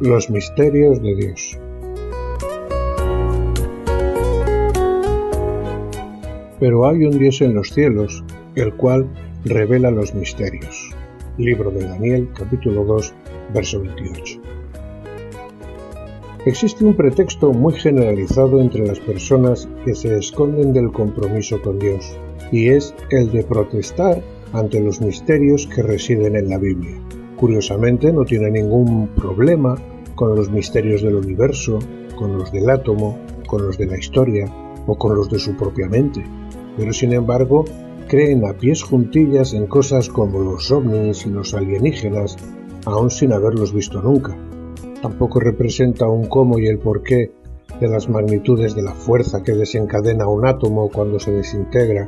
Los misterios de Dios. Pero hay un Dios en los cielos, el cual revela los misterios. Libro de Daniel, capítulo 2, verso 28. Existe un pretexto muy generalizado entre las personas que se esconden del compromiso con Dios, y es el de protestar ante los misterios que residen en la Biblia. Curiosamente, no tiene ningún problema con los misterios del universo, con los del átomo, con los de la historia o con los de su propia mente, pero sin embargo creen a pies juntillas en cosas como los ovnis y los alienígenas, aún sin haberlos visto nunca. Tampoco representa un cómo y el porqué de las magnitudes de la fuerza que desencadena un átomo cuando se desintegra,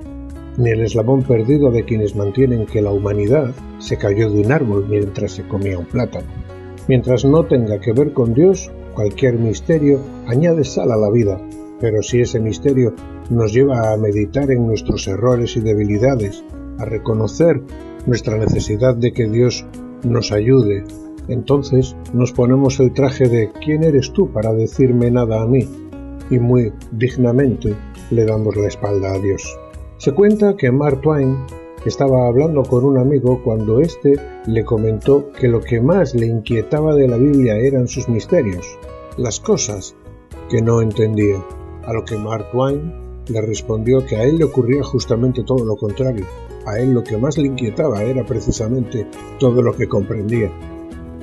ni el eslabón perdido de quienes mantienen que la humanidad se cayó de un árbol mientras se comía un plátano. Mientras no tenga que ver con Dios, cualquier misterio añade sal a la vida. Pero si ese misterio nos lleva a meditar en nuestros errores y debilidades, a reconocer nuestra necesidad de que Dios nos ayude, entonces nos ponemos el traje de ¿quién eres tú para decirme nada a mí? Y muy dignamente le damos la espalda a Dios. Se cuenta que Mark Twain estaba hablando con un amigo cuando éste le comentó que lo que más le inquietaba de la Biblia eran sus misterios, las cosas que no entendía. A lo que Mark Twain le respondió que a él le ocurría justamente todo lo contrario. A él lo que más le inquietaba era precisamente todo lo que comprendía.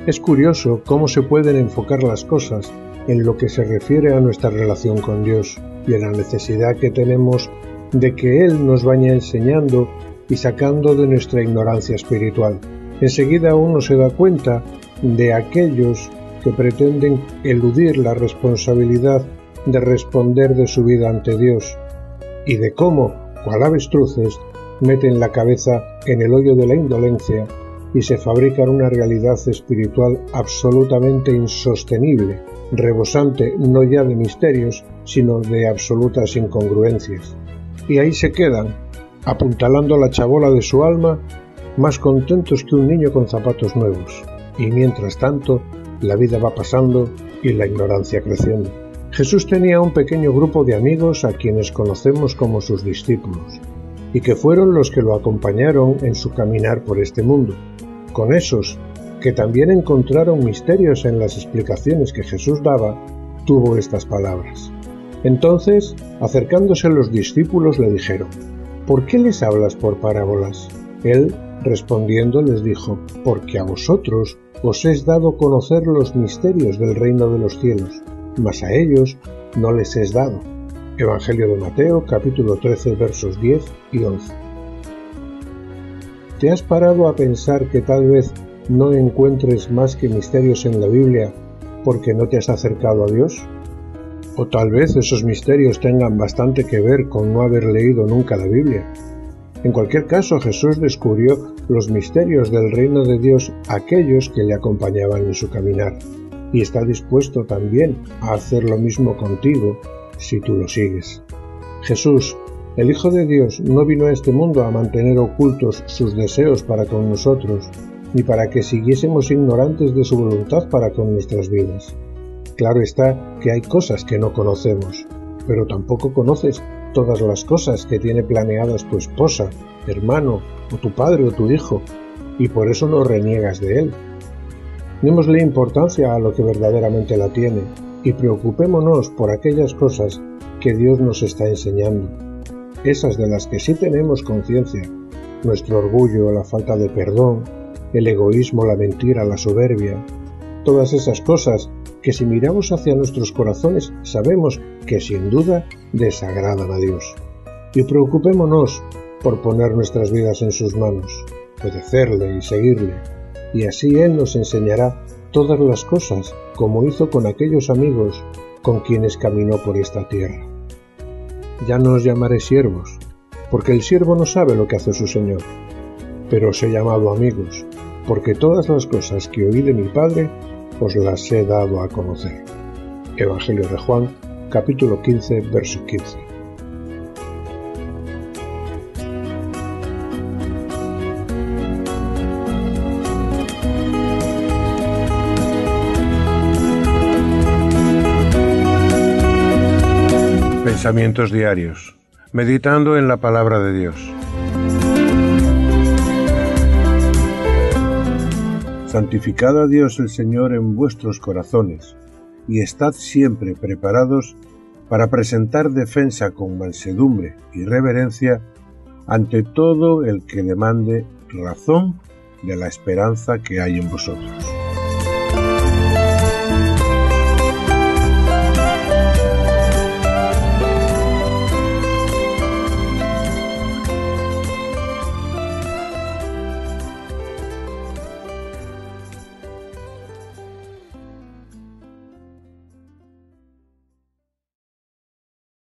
Es curioso cómo se pueden enfocar las cosas en lo que se refiere a nuestra relación con Dios y a la necesidad que tenemos de que Él nos vaya enseñando y sacando de nuestra ignorancia espiritual. Enseguida uno se da cuenta de aquellos que pretenden eludir la responsabilidad de responder de su vida ante Dios y de cómo, cual avestruces, meten la cabeza en el hoyo de la indolencia y se fabrican una realidad espiritual absolutamente insostenible, rebosante no ya de misterios, sino de absolutas incongruencias. Y ahí se quedan, apuntalando la chabola de su alma, más contentos que un niño con zapatos nuevos. Y mientras tanto, la vida va pasando y la ignorancia creciendo. Jesús tenía un pequeño grupo de amigos a quienes conocemos como sus discípulos, y que fueron los que lo acompañaron en su caminar por este mundo. Con esos, que también encontraron misterios en las explicaciones que Jesús daba, tuvo estas palabras. Entonces, acercándose los discípulos le dijeron, ¿por qué les hablas por parábolas? Él, respondiendo, les dijo, porque a vosotros os es dado conocer los misterios del reino de los cielos, mas a ellos no les es dado. Evangelio de Mateo, capítulo 13, versos 10 y 11. ¿Te has parado a pensar que tal vez no encuentres más que misterios en la Biblia porque no te has acercado a Dios? ¿O tal vez esos misterios tengan bastante que ver con no haber leído nunca la Biblia? En cualquier caso, Jesús descubrió los misterios del reino de Dios a aquellos que le acompañaban en su caminar, y está dispuesto también a hacer lo mismo contigo si tú lo sigues. Jesús, el Hijo de Dios, no vino a este mundo a mantener ocultos sus deseos para con nosotros, ni para que siguiésemos ignorantes de su voluntad para con nuestras vidas. Claro está que hay cosas que no conocemos, pero tampoco conoces todas las cosas que tiene planeadas tu esposa, hermano, o tu padre o tu hijo, y por eso no reniegas de él. Démosle importancia a lo que verdaderamente la tiene y preocupémonos por aquellas cosas que Dios nos está enseñando, esas de las que sí tenemos conciencia: nuestro orgullo, la falta de perdón, el egoísmo, la mentira, la soberbia, todas esas cosas que si miramos hacia nuestros corazones sabemos que sin duda desagradan a Dios. Y preocupémonos por poner nuestras vidas en sus manos, obedecerle y seguirle, y así Él nos enseñará todas las cosas, como hizo con aquellos amigos con quienes caminó por esta tierra. Ya no os llamaré siervos, porque el siervo no sabe lo que hace su Señor, pero os he llamado amigos, porque todas las cosas que oí de mi Padre os las he dado a conocer. Evangelio de Juan, capítulo 15, verso 15. Pensamientos diarios, meditando en la palabra de Dios. Santificad a Dios el Señor en vuestros corazones, y estad siempre preparados para presentar defensa con mansedumbre y reverencia ante todo el que demande razón de la esperanza que hay en vosotros.